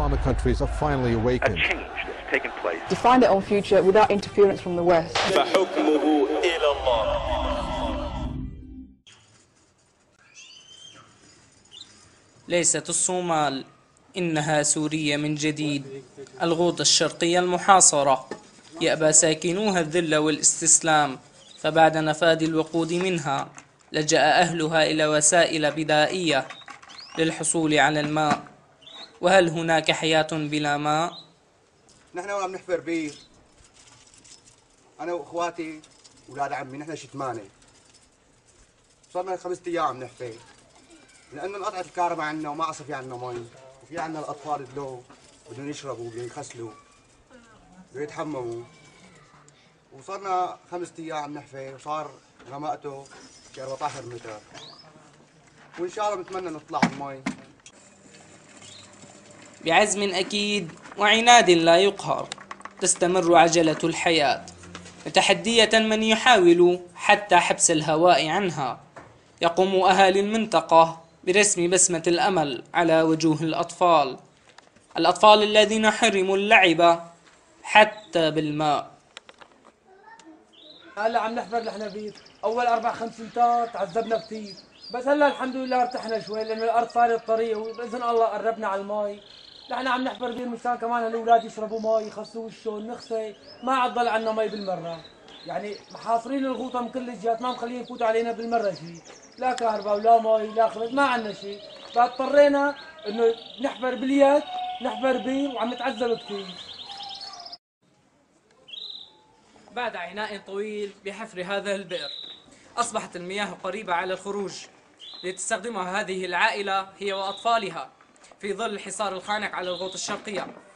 Islamic countries are finally awakened. A change that's taken place. To find their own future without interference from the West. ليست الصومال، إنها سوريا من جديد، الغوطة الشرقية المحاصرة. يأبى ساكنوها الذل والاستسلام، فبعد نفاذ الوقود منها لجأ أهلها إلى وسائل بدائية للحصول على الماء. وهل هناك حياة بلا ماء؟ نحن وعم نحفر بير، أنا وإخواتي ولاد عمي، نحن شي 8، صرنا 5 أيام عم نحفر، لأنه انقطعت الكهرباء عنا وما عصر في عنا مي، وفي عنا الأطفال اللو بدهم يشربوا بدهم يغسلوا بدهم يتحمموا، وصرنا 5 أيام عم نحفر وصار غمقته شي 14 متر، وإن شاء الله بنتمنى نطلع المي. بعزم أكيد وعناد لا يقهر تستمر عجلة الحياة، متحدية من يحاول حتى حبس الهواء عنها. يقوم أهالي المنطقة برسم بسمة الأمل على وجوه الأطفال، الأطفال الذين حرموا اللعب حتى بالماء. هلا عم نحفر الحنابير، أول 4-5 أمتار تعذبنا كثير، بس هلا الحمد لله ارتحنا شوي لأنه الأرض صارت طرية وبإذن الله قربنا على الماء. نحن عم نحفر بير مشان كمان هالأولاد يشربوا ماء، يخصوا وشهم، نغسل، ما عاد ضل عنا ماء بالمرة. يعني محاصرين الغوطة من كل الجهات، ما مخليين يفوتوا علينا بالمرة شيء، لا كهرباء ولا ماء لا خلط، ما عنا شيء، فاضطرينا إنه نحفر باليد، نحفر بير وعم نتعذب كثير. بعد عناء طويل بحفر هذا البئر، أصبحت المياه قريبة على الخروج، لتستخدمها هذه العائلة هي وأطفالها في ظل الحصار الخانق على الغوطة الشرقية.